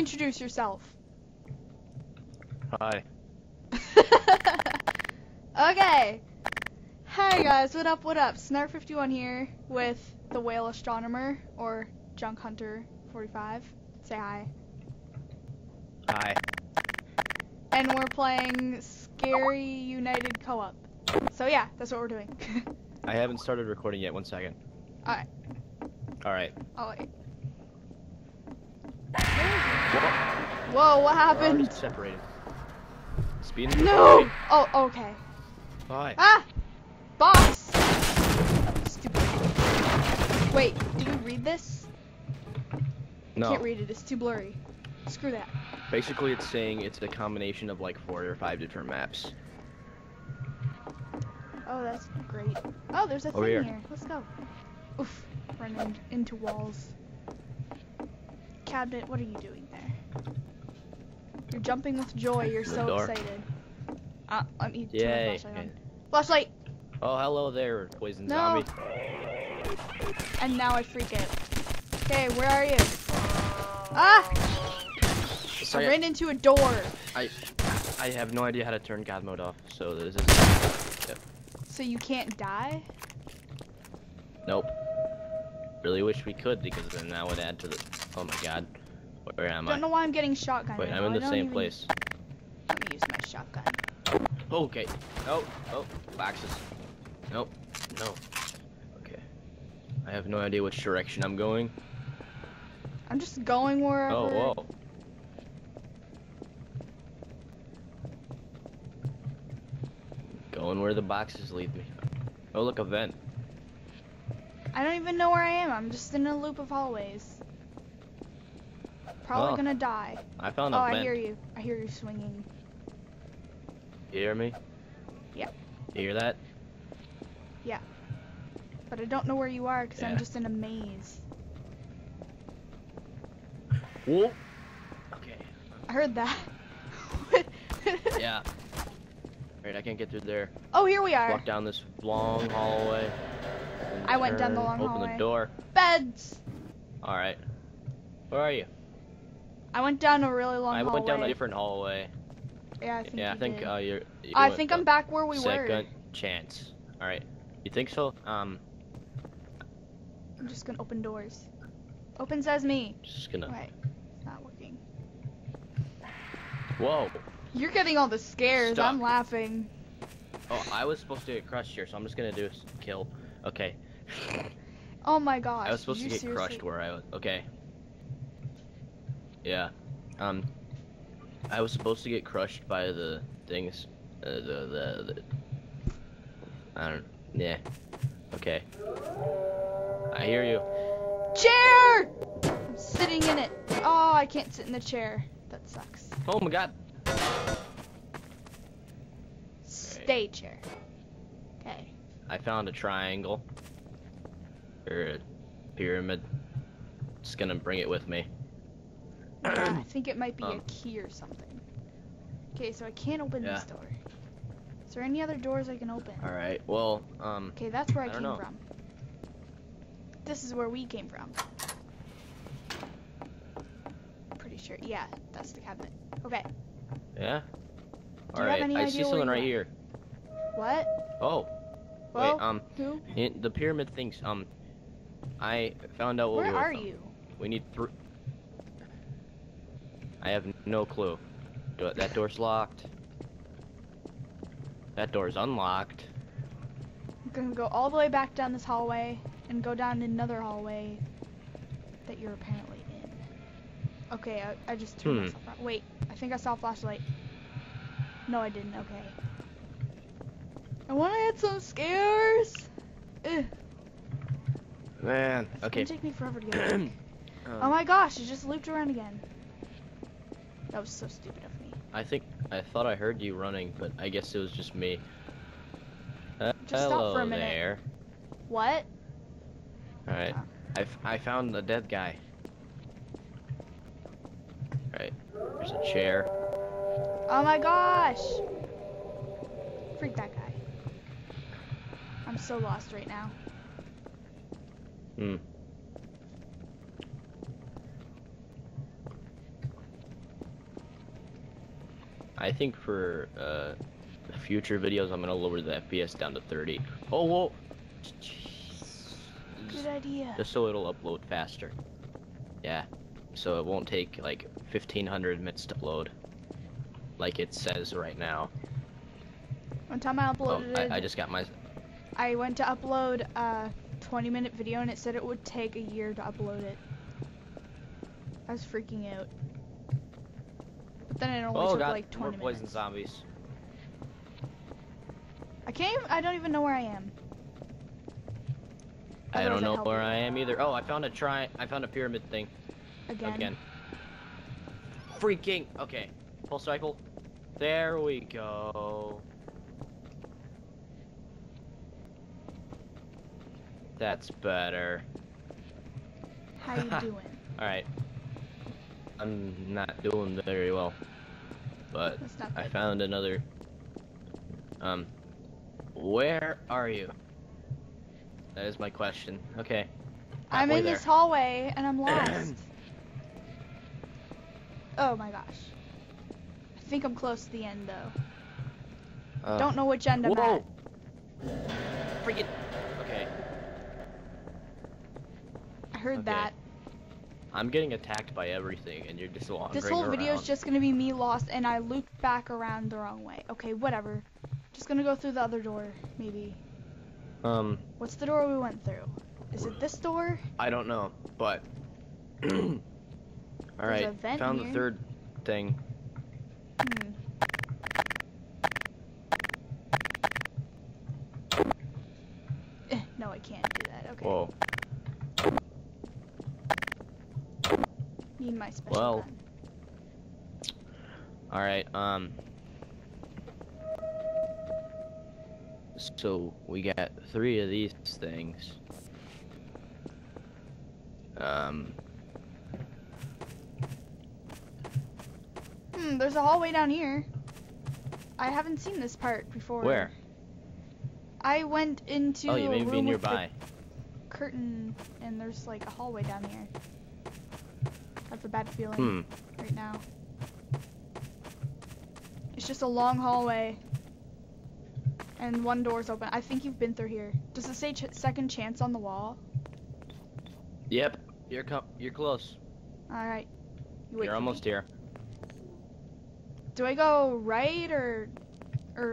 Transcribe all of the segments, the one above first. Introduce yourself. Hi. Okay. Hi guys, what up, what up? Snark51 here with TheWhaleAstronomer or JunkHunter45. Say hi. Hi. And we're playing Scary United Co-op. So yeah, that's what we're doing. I haven't started recording yet, 1 second. Alright. Alright. Oh wait. Whoa, what happened? It's separated. Speeding. No! Away. Oh, okay. Bye. Ah! Boss! Stupid. Wait, did you read this? No. I can't read it, it's too blurry. Screw that. Basically, it's saying it's a combination of like 4 or 5 different maps. Oh, that's great. Oh, there's a thing here. Let's go. Oof. Running into walls. Cabinet, what are you doing there? You're jumping with joy. You're so excited. Let me turn the flashlight on. Flashlight! Oh, hello there, poison zombie. And now I freak out. Okay, where are you? Ah! I ran into a door. I have no idea how to turn God mode off, so this is. Yep. So you can't die? Nope. Really wish we could, because then that would add to the. Oh my God. Where am I? Don't know why I'm getting shotgun. Wait, I'm in the same place. Let me use my shotgun. Okay. Oh, boxes. Nope. No. Okay. I have no idea which direction I'm going. I'm just going wherever. Oh, whoa. Going where the boxes lead me. Oh, look, a vent. I don't even know where I am. I'm just in a loop of hallways. Probably gonna die. I found a vent. Oh, I hear you. I hear you swinging. You hear me? Yeah. You hear that? Yeah. But I don't know where you are because I'm just in a maze. Whoa. Okay. I heard that. Yeah. Alright, I can't get through there. Oh, here we are. Walk down this long hallway. I went down the long hallway. Open the door. Beds! Alright. Where are you? I went down a really long hallway. I went down a different hallway. Yeah, I think I think I'm back where we were. Second chance. Alright. You think so? I'm just gonna open doors. Open sesame. Just gonna... Wait. It's not working. Whoa. You're getting all the scares. Stop. I'm laughing. Oh, I was supposed to get crushed here, so I'm just gonna do a kill. Okay. Oh my gosh. I was supposed to get crushed where I was. Okay. Yeah. I was supposed to get crushed by the things. I don't. Yeah. Okay. I hear you. Chair. I'm sitting in it. Oh, I can't sit in the chair. That sucks. Oh my God. Stay chair. Okay. I found a triangle. Or a pyramid. Just gonna bring it with me. Yeah, I think it might be a key or something. Okay, so I can't open this door. Is there any other doors I can open? Alright, well, okay, that's where I came from. This is where we came from. Pretty sure. Yeah, that's the cabinet. Okay. Yeah? Alright, I see something right here. What? Oh. Well, wait, who? The pyramid things, I found out what we were. Where are you? We need I have no clue. That door's locked. That door's unlocked. I'm gonna go all the way back down this hallway and go down another hallway that you're apparently in. Okay, I just threw myself out. Wait, I think I saw a flashlight. No, I didn't. Okay. I want to hit some scares. Ugh. Man, it's gonna take me forever to get back. Oh my gosh, it just looped around again. That was so stupid of me. I thought I heard you running, but I guess it was just me. Just stop for a minute. There. What? Alright. I found the dead guy. Alright. There's a chair. Oh my gosh! Freak that guy. I'm so lost right now. Hmm. I think for future videos, I'm gonna lower the FPS down to 30. Oh, whoa! Jeez. Good idea. Just so it'll upload faster. Yeah. So it won't take like 1500 minutes to load, like it says right now. One time I uploaded. Oh, I just got my. I went to upload a 20-minute video and it said it would take a year to upload it. I was freaking out. But then it only took like 20 minutes. Oh god, more poison zombies. I can't even, I don't even know where I am. I don't know where I am either. Oh, I found a pyramid thing. Again. Freaking okay. Full cycle. There we go. That's better. How you doing? All right. I'm not doing very well, but I found another. Where are you? That is my question. Okay. I'm in this hallway and I'm lost. Oh my gosh. I think I'm close to the end though. Don't know which end I'm at. Freaking. Okay. I heard that. I'm getting attacked by everything, and you're just wandering around. This whole video is just gonna be me lost, and I looped back around the wrong way. Okay, whatever. Just gonna go through the other door, maybe. What's the door we went through? Is it this door? I don't know, but. All right, found the third thing. No, I can't do that. Okay. Whoa. Need my special gun. All right. So we got three of these things. There's a hallway down here. I haven't seen this part before. Where? I went into a room with nearby. The curtain, and there's like a hallway down here. I have a bad feeling right now. It's just a long hallway, and one door's open. I think you've been through here. Does it say second chance on the wall? Yep, you're close. All right, you're almost here. Do I go right or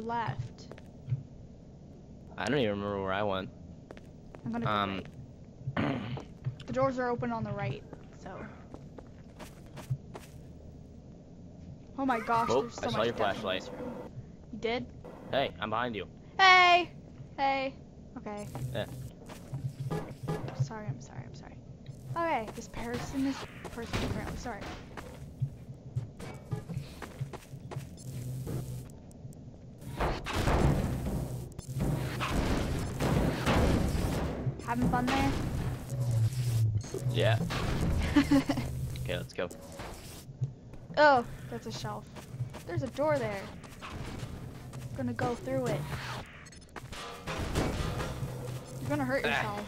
left? I don't even remember where I went. I'm gonna go right. The doors are open on the right, so. Oh my gosh, there's so much. I saw your flashlight. You did? Hey, I'm behind you. Hey! Hey. Okay. Yeah. I'm sorry. Okay, this person apparently, sorry. Having fun there? Yeah. Okay, let's go. Oh, that's a shelf. There's a door there. I'm gonna go through it. You're gonna hurt yourself.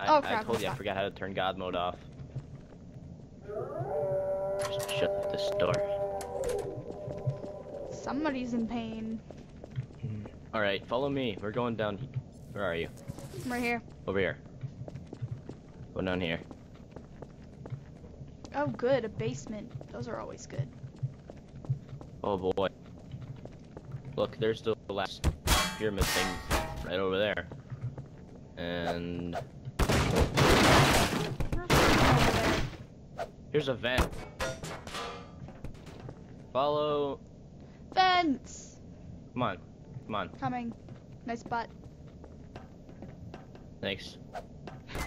I told you, I forgot how to turn God mode off. Just shut this door. Somebody's in pain. Alright, follow me. We're going down. Where are you? I'm right here. Over here. Go down here. Oh good, a basement. Those are always good. Oh boy. Look, there's the last pyramid thing right over there. And... Here's a vent. Follow... Vents! Come on. Come on. Coming. Nice butt. Thanks.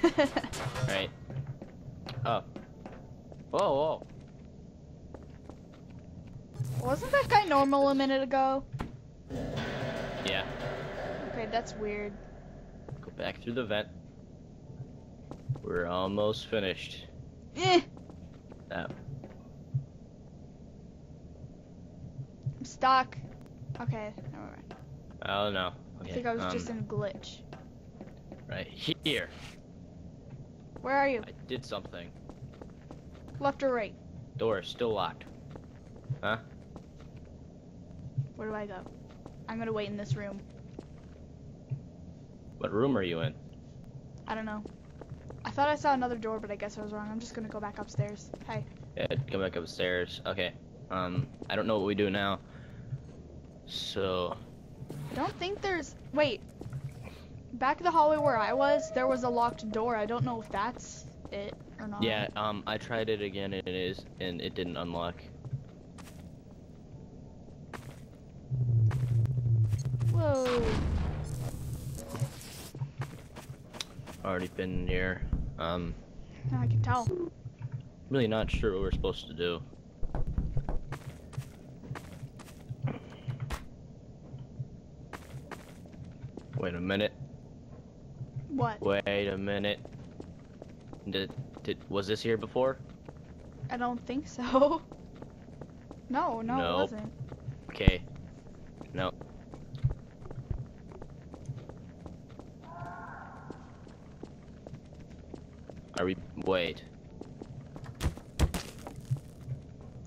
Alright. Oh. Whoa, whoa. Wasn't that guy normal a minute ago? Yeah. Okay, that's weird. Go back through the vent. We're almost finished. I'm stuck. Okay, never mind. Oh no. Okay. I think I was just in a glitch. Right here. Where are you? I did something. Left or right? Door is still locked. Huh? Where do I go? I'm gonna wait in this room. What room are you in? I don't know. I thought I saw another door, but I guess I was wrong. I'm just gonna go back upstairs. Hey. Yeah, go back upstairs. Okay. I don't know what we do now. So... I don't think there's... Wait. Back the hallway where I was, there was a locked door. I don't know if that's it or not. Yeah, I tried it again and it didn't unlock. Whoa. Already been in here. I can tell. Really not sure what we're supposed to do. Wait a minute. What? Wait a minute. Was this here before? I don't think so. No, nope. It wasn't. Okay. No. Nope. Are we? Wait.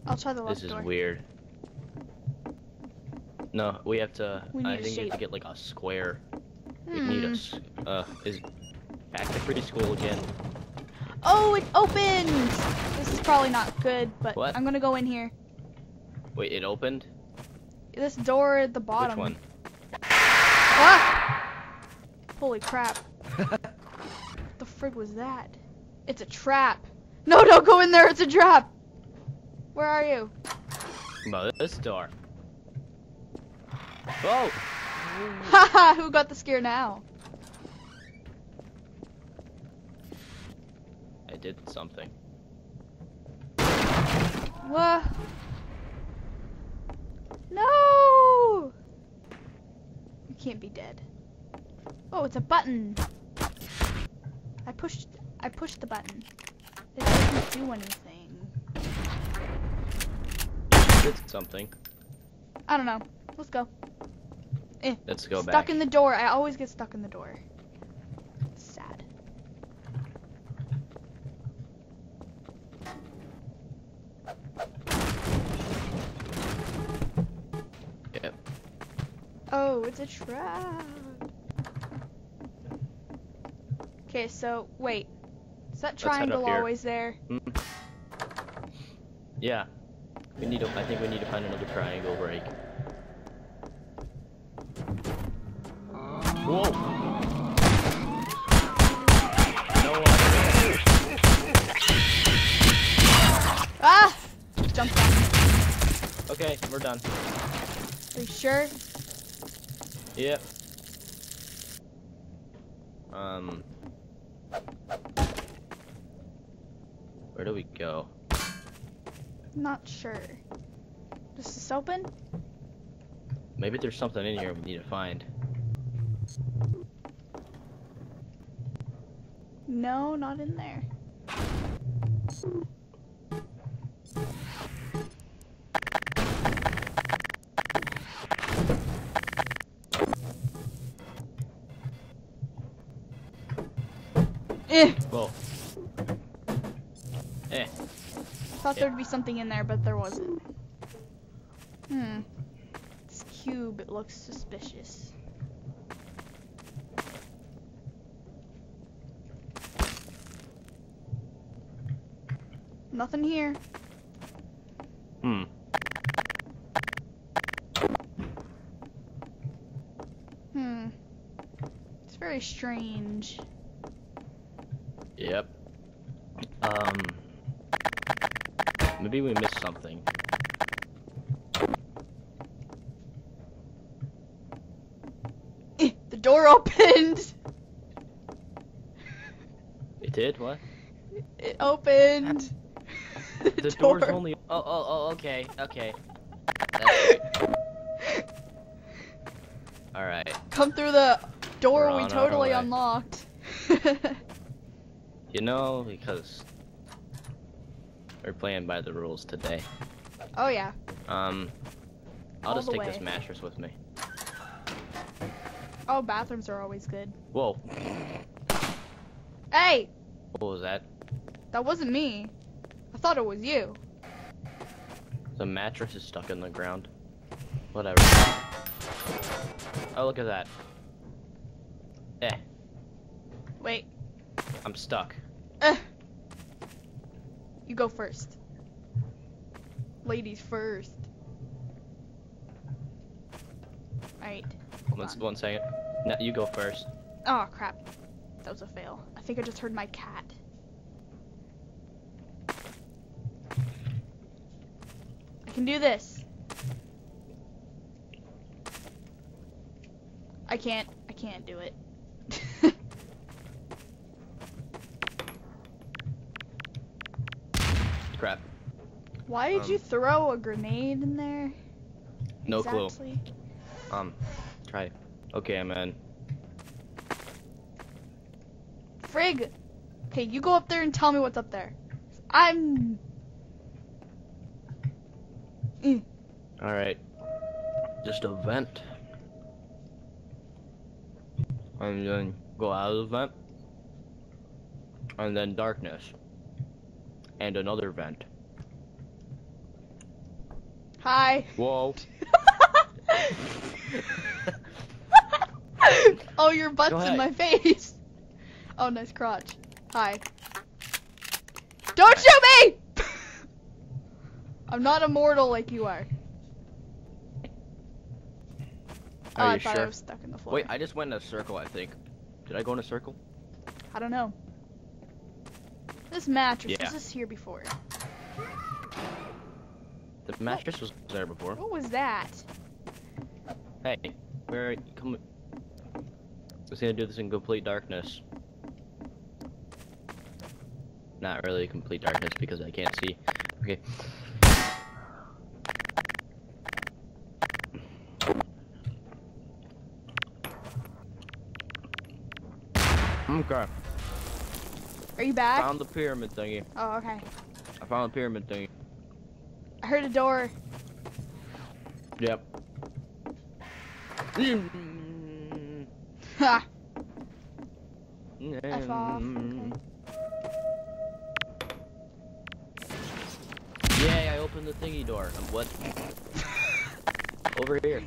I'll try the left door. This is weird. No, we have to. I think we have to get like a square. We need us. Is back to preschool again. Oh, it opened! This is probably not good, but what? I'm gonna go in here. Wait, it opened? This door at the bottom. Which one? Ah! Holy crap. The frig was that? It's a trap. No, don't go in there, it's a trap! Where are you? About this door. Whoa! Haha, who got the scare now? I did something. What? No! You can't be dead. Oh, it's a button. I pushed the button. It doesn't do anything. I did something. I don't know. Let's go. Let's go back. Stuck in the door. I always get stuck in the door. It's sad. Yep. Oh, it's a trap. Okay, so wait. Is that triangle always there? Mm-hmm. Yeah. I think we need to find another triangle break. Whoa! No one. Ah! Jump down. Okay, we're done. Are you sure? Yep. Where do we go? Not sure. Is this open? Maybe there's something in here we need to find. No, not in there. Whoa. I thought there'd be something in there, but there wasn't. This cube, it looks suspicious. Nothing here. It's very strange. Yep. Maybe we missed something. The door opened! It did? What? It opened! The door's only. Oh, okay. That's right. All right. Come through the door we totally unlocked. You know, because we're playing by the rules today. Oh yeah. I'll just take this mattress with me. Oh, bathrooms are always good. Whoa. Hey. What was that? That wasn't me. I thought it was you. The mattress is stuck in the ground. Whatever. Oh, look at that. Eh. Wait. I'm stuck. You go first. Ladies first. Alright. One second. No, you go first. Oh, crap. That was a fail. I think I just heard my cat. I can do this. I can't do it. Crap. Why did you throw a grenade in there? No exactly? Clue. Try it. Okay, I'm in. Frig! Okay, you go up there and tell me what's up there. I'm... Alright. Just a vent. And then go out of the vent. And then darkness. And another vent. Hi. Whoa. Oh, your butt's in my face. Oh, nice crotch. Hi. Don't shoot me! I'm not immortal like you are. Oh, I thought I was stuck in the floor. Wait, I just went in a circle, I think. Did I go in a circle? I don't know. This mattress, was this here before? The mattress was there before. What was that? Hey, where are you coming? I was gonna do this in complete darkness. Not really complete darkness because I can't see. Okay. Okay. Are you back? I found the pyramid thingy. Oh, okay. I found the pyramid thingy. I heard a door. Yep. Ha! F off. Okay. Yay, I opened the thingy door. What? Over here.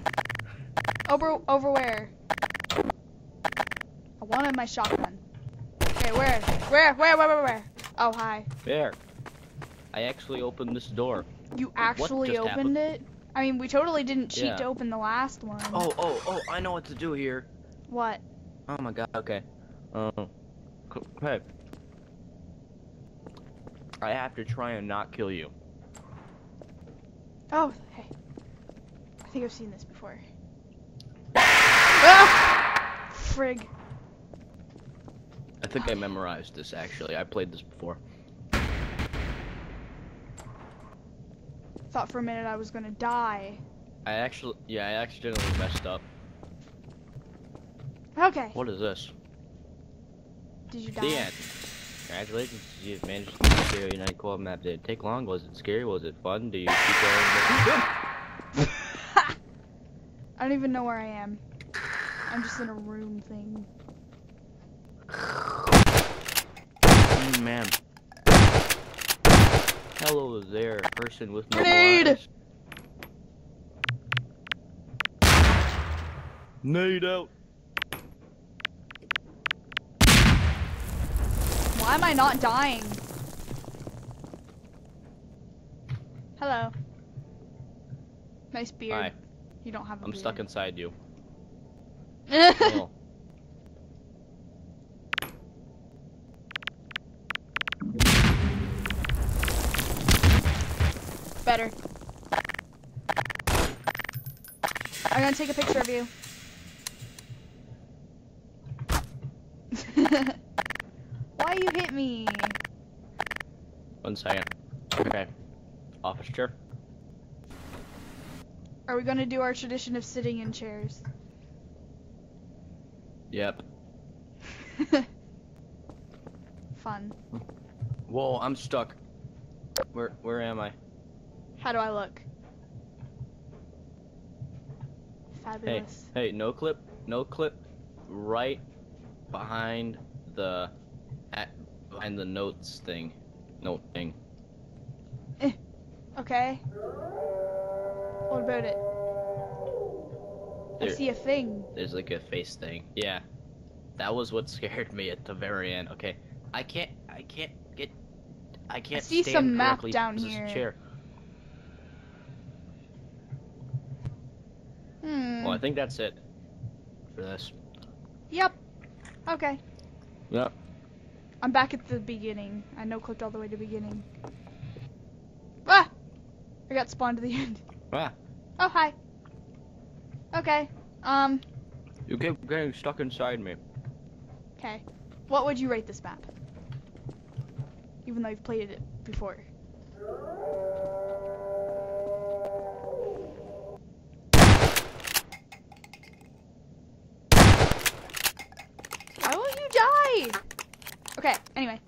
Over where? I wanted my shotgun. Okay, where? Where? Oh, hi. There. I actually opened this door. You actually opened it? I mean, we totally didn't cheat to open the last one. Oh, I know what to do here. What? Oh my god, okay. Hey. I have to try and not kill you. Oh, hey. I think I've seen this before. Ah! Frig. I think I memorized this, actually. I played this before. Thought for a minute I was gonna die. I accidentally messed up. Okay. What is this? Did you die? The end. Congratulations, you've managed to get Scary United Co-op map. Did it take long? Was it scary? Was it fun? Do you keep going? I don't even know where I am. I'm just in a room thing. Oh, man. Hello there, person with no eyes. Nade out. Why am I not dying? Hello. Nice beard. Hi. You don't have a beard. I'm stuck inside you. Oh. Better. I'm gonna take a picture of you. Why you hit me? One second. Okay. Office chair. Are we gonna do our tradition of sitting in chairs? Yep. Fun. Whoa, I'm stuck. Where am I? How do I look? Fabulous. Hey, no clip, right behind the notes thing. Okay. What about it? I see a thing. There's like a face thing. Yeah. That was what scared me at the very end. Okay. I can't see some map down here. Chair. Well, I think that's it for this. Yep. Okay. Yep. I'm back at the beginning. I no-clicked all the way to the beginning. Ah! I got spawned to the end. Ah. Oh, hi. Okay. You keep getting stuck inside me. Okay. What would you rate this map? Even though you've played it before. How will you die? Okay, anyway.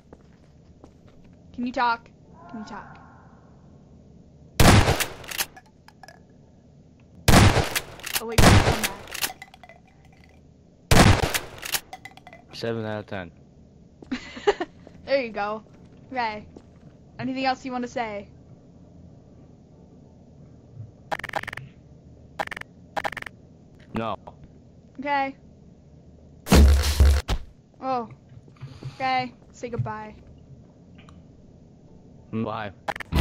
Can you talk? Can you talk? Oh wait, come back. 7 out of 10. There you go. Okay. Anything else you want to say? No. Okay. Oh. Okay. Say goodbye. Bye. You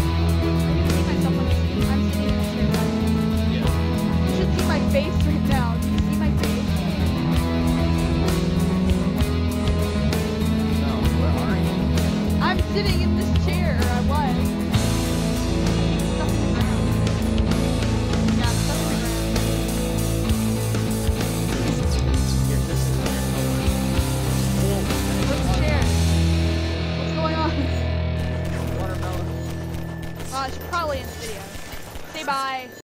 should see my face right now. Do you see my face? No, where are you? I'm sitting in this chair. I was. Stuck in the ground. Yeah, stuck in the ground. You're just in your color. What's the chair? What's going on? Watermelon. Well, it's probably in the video. Say bye.